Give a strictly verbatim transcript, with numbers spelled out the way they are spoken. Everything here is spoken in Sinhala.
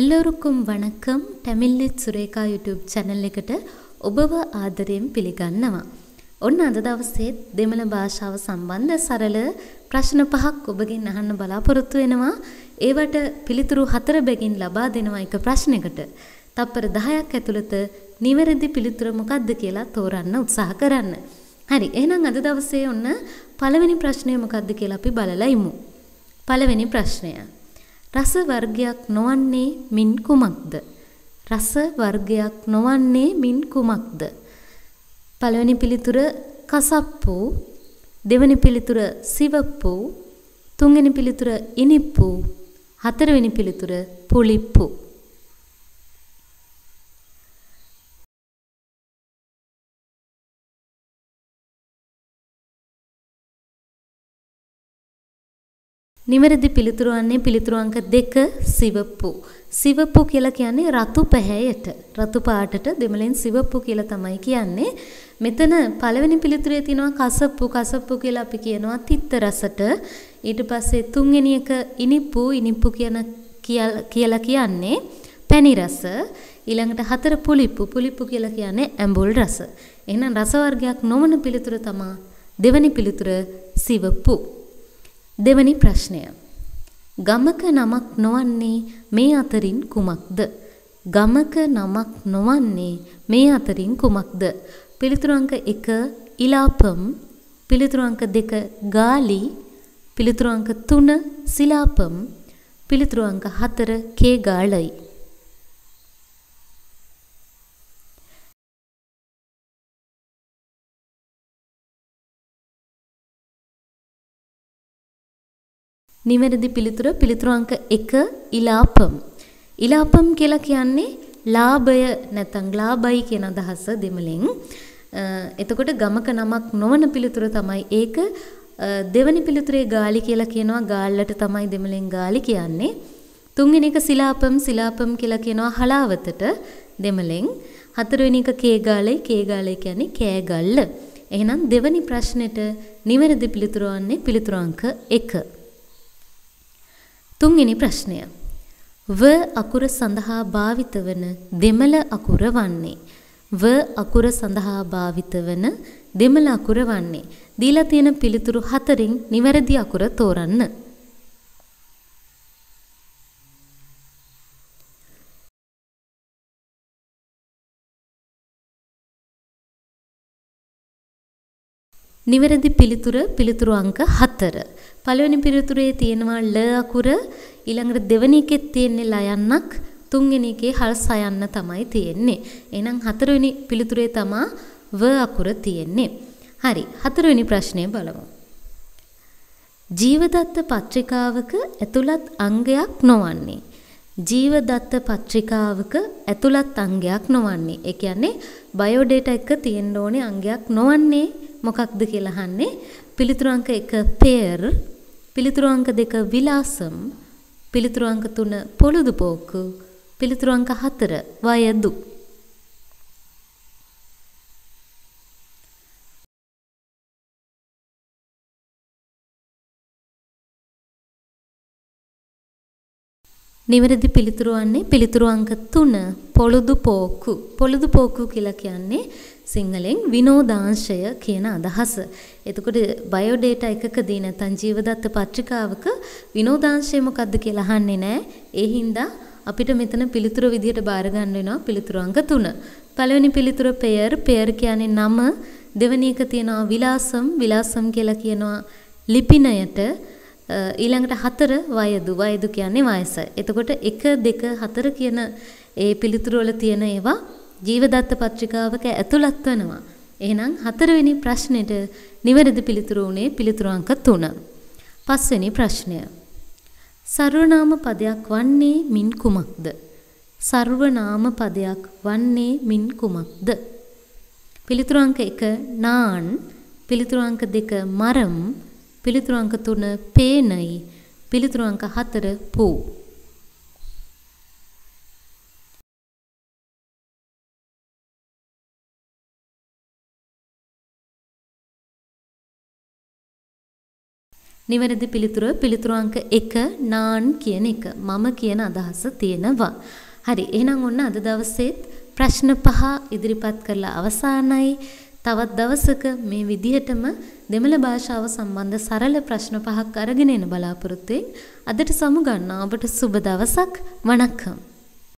எல்லோருக்கும் வணக்கம் தமிழில் சுரேகா யூடியூப் சேனலுக்குட்ட ඔබව ආදරයෙන් පිළිගන්නවා. ඔන්න අද දවසේ දෙමළ භාෂාව සම්බන්ධ සරල ප්‍රශ්න පහක් ඔබගෙන් අහන්න බලාපොරොත්තු වෙනවා. ඒවට පිළිතුරු හතර බැගින් ලබා දෙනවා එක ප්‍රශ්නයකට. තප්පර දහයක් ඇතුළත නිවැරදි පිළිතුර මොකක්ද කියලා තෝරන්න උත්සාහ කරන්න. හරි, එහෙනම් අද දවසේ ඔන්න පළවෙනි ප්‍රශ්නය මොකක්ද කියලා අපි බලලා ඉමු. පළවෙනි ප්‍රශ්නය, රස වර්ගයක් නොවන්නේ මින් කුමක්ද? රස වර්ගයක් නොවන්නේ මින් කුමක්ද? පළවෙනි පිළිතුර කසප්පු, දෙවෙනි පිළිතුර සිවප්පු, තුන්වෙනි පිළිතුර ඉනිප්පු, හතරවෙනි පිළිතුර පුලිප්පු. निवरदि पिलितुरु अन्ने पिलितुरु अंक देख सिवप्पु. सिवप्पु කියලා කියන්නේ රතු පැහැයට, රතු පාටට දෙමළෙන් සිවප්පු කියලා තමයි කියන්නේ. මෙතන පළවෙනි පිළිතුරේ තියෙනවා කසප්පු. කසප්පු කියලා අපි කියනවා තිත්ත රසට. ඊට පස්සේ තුන්වෙනි එක ඉනිප්පු. ඉනිප්පු කියන කියලා කියන්නේ පැණි රස. ඊළඟට හතර පුලිප්පු. පුලිප්පු කියලා කියන්නේ ඇඹුල් රස. එහෙනම් රස වර්ගයක් නොවන පිළිතුර තමයි දෙවෙනි පිළිතුර සිවප්පු. දෙවැනි ප්‍රශ්නය, ගමක නමක් නොවන්නේ මේ අතරින් කුමක්ද? ගමක නමක් නොවන්නේ මේ අතරින් කුමක්ද? පිළිතුරු අංක එක ඉලාපම්, පිළිතුරු අංක දෙක ගාලි, පිළිතුරු අංක තුන සිලාපම්, පිළිතුරු අංක හතර කේ ගාලයි. निवरदि पिलितुर पिलितुर अंक एक इलापम. इलापम केला කියන්නේ ලාභය නැත්නම් ලාභයි කියන අදහස දෙමළෙන්. එතකොට ගමක නමක් නොවන පිළිතුර තමයි ඒක. දෙවෙනි පිළිතුරේ ගාලි කියලා කියනවා. ගාල්ලට තමයි දෙමළෙන් ගාලි කියන්නේ. තුන්වෙනි එක සිලාපම්. සිලාපම් කියලා කියනවා හලාවතට දෙමළෙන්. හතරවෙනි එක කේ ගාලයි. කේ ගාලයි කියන්නේ කෑගල්ල. එහෙනම් දෙවෙනි ප්‍රශ්නෙට නිවැරදි පිළිතුර වන්නේ පිළිතුර අංක එක. තුන්වෙනි ප්‍රශ්නය, ව අකුර සඳහා භාවිත වන දෙමළ අකුර වන්නේ? ව අකුර සඳහා භාවිත වන දෙමළ අකුර වන්නේ? දීලා තියෙන පිළිතුරු හතරෙන් නිවැරදි අකුර තෝරන්න. නිවැරදි පිළිතුර පිළිතුරු අංක හතර. පළවෙනි පිළිතුරේ තියෙනවා ල අකුර. ඊළඟට දෙවෙනි එකේ තියෙන්නේ ලයන්නක්. තුන්වෙනි එකේ හල් සයන්න තමයි තියෙන්නේ. එහෙනම් හතරවෙනි පිළිතුරේ තමයි ව අකුර තියෙන්නේ. හරි, හතරවෙනි ප්‍රශ්නය බලමු. ජීවදත්ත පත්‍රිකාවක ඇතුළත් අංගයක් නොවන්නේ? ජීවදත්ත පත්‍රිකාවක ඇතුළත් අංගයක් නොවන්නේ. ඒ කියන්නේ බයෝඩේටා එක තියෙන්න ඕනේ අංගයක් නොවන්නේ මොකක්ද කියලා අහන්නේ. පිළිතුරු අංක එක පෙර්, පිළිතුරු අංක දෙක විලාසම්, පිළිතුරු අංක තුන පොළොදු පෝක්කු, පිළිතුරු අංක හතර වයදු. නිවැරදි පිළිතුරු වන්නේ පිළිතුරු අංක තුන පොළොදු පෝක්කු. පොළොදු පෝක්කු කියලා කියන්නේ සිංහලෙන් විනෝදාංශය කියන අදහස. එතකොට බයෝඩේටා එකකදී නැත්නම් ජීවදත්ත පත්‍රිකාවක විනෝදාංශය මොකක්ද කියලා අහන්නේ නැහැ. ඒ හින්දා අපිට මෙතන පිළිතුර විදියට බාර ගන්න වෙනවා පිළිතුරු අංක තුන. පළවෙනි පිළිතුර පෙර්. පෙර් කියන්නේ නම. දෙවෙනි එක තියෙනවා විලාසම්. විලාසම් කියලා කියනවා ලිපිණයට. ඊළඟට හතර වයදු. වයදු කියන්නේ වයස. එතකොට එක දෙක හතර කියන ඒ පිළිතුර වල තියෙන ඒවා ජීවදත්ත පත්‍රිකාවක ඇතුළත් වෙනවා. එහෙනම් හතරවෙනි ප්‍රශ්නෙට නිවැරදි පිළිතුර උනේ පිළිතුර අංක තුන. පස්වෙනි ප්‍රශ්නය, සර්වනාම පදයක් වන්නේ මින් කුමක්ද? සර්වනාම පදයක් වන්නේ මින් කුමක්ද? පිළිතුර අංක එක නාන්, පිළිතුර අංක දෙක මරම්, පිළිතුර අංක තුන පේනයි, පිළිතුර අංක හතර පූ. නිවැරදි පිළිතුර පිළිතුරු අංක එක නාන් කියන එක. මම කියන අදහස තියෙනවා. හරි. එහෙනම් ඔන්න අද දවසේත් ප්‍රශ්න පහ ඉදිරිපත් කරලා අවසానයි. තවත් දවසක මේ විදිහටම දෙමළ භාෂාව සම්බන්ධ සරල ප්‍රශ්න පහක් අරගෙන එන බලාපොරොත්තු වෙමින් අදට සමුගන්නා ඔබට සුබ දවසක්. වණක්කම්.